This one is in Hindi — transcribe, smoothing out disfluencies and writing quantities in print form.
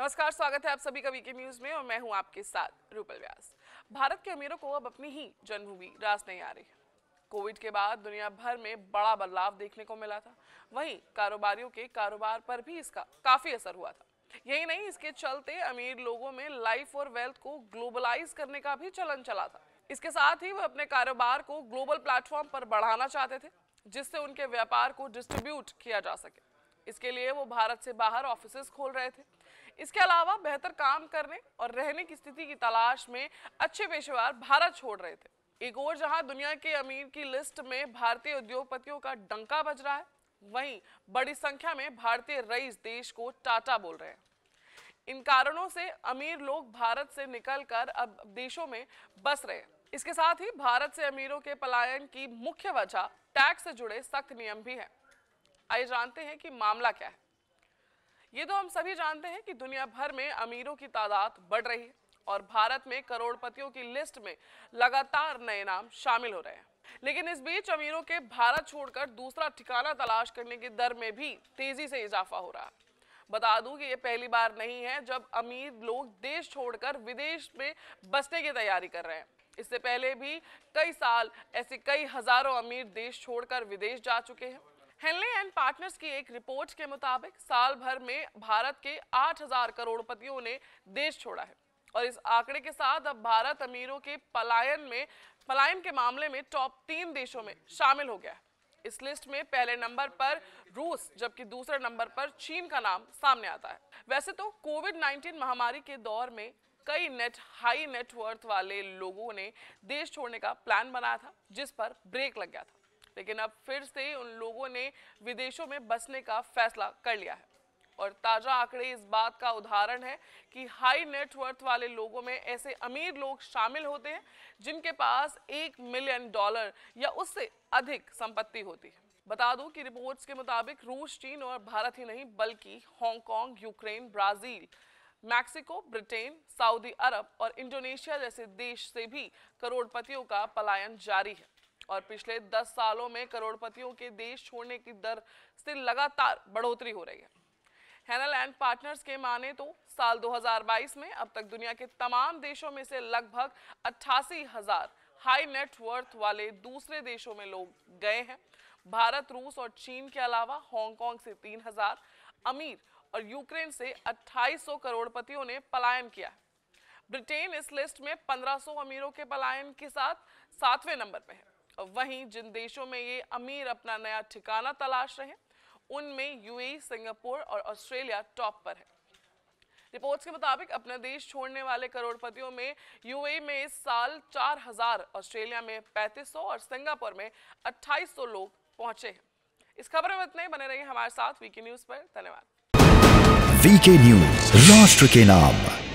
नमस्कार, स्वागत है आप सभी का वीके न्यूज में और मैं हूं आपके साथ रूपल व्यास। भारत के अमीरों को अब अपनी ही जन्मभूमि रास नहीं आ रही। कोविड के बाद दुनिया भर में बड़ा बदलाव देखने को मिला था, वहीं कारोबारियों के कारोबार पर भी इसका काफी असर हुआ था। यही नहीं, इसके चलते अमीर लोगों में लाइफ और वेल्थ को ग्लोबलाइज करने का भी चलन चला था। इसके साथ ही वह अपने कारोबार को ग्लोबल प्लेटफॉर्म पर बढ़ाना चाहते थे, जिससे उनके व्यापार को डिस्ट्रीब्यूट किया जा सके। इसके लिए वो भारत से बाहर ऑफिसेज खोल रहे थे। इसके अलावा बेहतर काम करने और रहने की स्थिति की तलाश में अच्छे पेशेवर भारत छोड़ रहे थे। एक ओर जहां दुनिया के अमीर की लिस्ट में भारतीय उद्योगपतियों का डंका बज रहा है, वहीं बड़ी संख्या में भारतीय रईस देश को टाटा बोल रहे हैं। इन कारणों से अमीर लोग भारत से निकलकर अब देशों में बस रहे हैं। इसके साथ ही भारत से अमीरों के पलायन की मुख्य वजह टैक्स से जुड़े सख्त नियम भी है। आइए जानते हैं कि मामला क्या है। ये तो हम सभी जानते हैं कि दुनिया भर में अमीरों की तादाद बढ़ रही है और भारत में करोड़पतियों की लिस्ट में लगातार नए नाम शामिल हो रहे हैं, लेकिन इस बीच अमीरों के भारत छोड़कर दूसरा ठिकाना तलाश करने की दर में भी तेजी से इजाफा हो रहा है। बता दूं कि ये पहली बार नहीं है जब अमीर लोग देश छोड़कर विदेश में बसने की तैयारी कर रहे हैं। इससे पहले भी कई साल ऐसे कई हजारों अमीर देश छोड़कर विदेश जा चुके हैं। हेनले एंड पार्टनर्स की एक रिपोर्ट के मुताबिक साल भर में भारत के 8000 करोड़पतियों ने देश छोड़ा है और इस आंकड़े के साथ अब भारत अमीरों के पलायन के मामले में टॉप 3 देशों में शामिल हो गया है। इस लिस्ट में पहले नंबर पर रूस जबकि दूसरे नंबर पर चीन का नाम सामने आता है। वैसे तो कोविड-19 महामारी के दौर में कई हाई नेटवर्थ वाले लोगों ने देश छोड़ने का प्लान बनाया था, जिस पर ब्रेक लग गया था, लेकिन अब फिर से उन लोगों ने विदेशों में बसने का फैसला कर लिया है। और ताजा आंकड़े इस बात का उदाहरण है कि हाई नेटवर्थ वाले लोगों में ऐसे अमीर लोग शामिल होते हैं जिनके पास $1 मिलियन या उससे अधिक संपत्ति होती है। बता दूं कि रिपोर्ट्स के मुताबिक रूस, चीन और भारत ही नहीं बल्कि Hong Kong, Ukraine, Brazil, Mexico, Britain, Saudi अरब और इंडोनेशिया जैसे देश से भी करोड़पतियों का पलायन जारी है। और पिछले 10 सालों में करोड़पतियों के देश छोड़ने की दर से लगातार बढ़ोतरी हो रही है। हेनल एंड पार्टनर्स के माने तो साल 2022 में अब तक दुनिया के तमाम देशों में से लगभग 88,000 हाई नेटवर्थ वाले दूसरे देशों में लोग गए हैं। भारत, रूस और चीन के अलावा हांगकांग से 3,000 अमीर और यूक्रेन से 2,800 करोड़पतियों ने पलायन किया है। ब्रिटेन इस लिस्ट में 1,500 अमीरों के पलायन के साथ 7वें नंबर पर है। वहीं जिन देशों में ये अमीर अपना नया ठिकाना तलाश रहे हैं, उनमें यूएई, सिंगापुर और ऑस्ट्रेलिया टॉप पर है। रिपोर्ट्स के मुताबिक अपना देश छोड़ने वाले करोड़पतियों में यूएई में इस साल 4000, ऑस्ट्रेलिया में 3500 और सिंगापुर में 2800 लोग पहुंचे हैं। इस खबर में इतना ही। बने रहिए हमारे साथ वीके न्यूज पर। धन्यवाद। वीके न्यूज, राष्ट्र के नाम।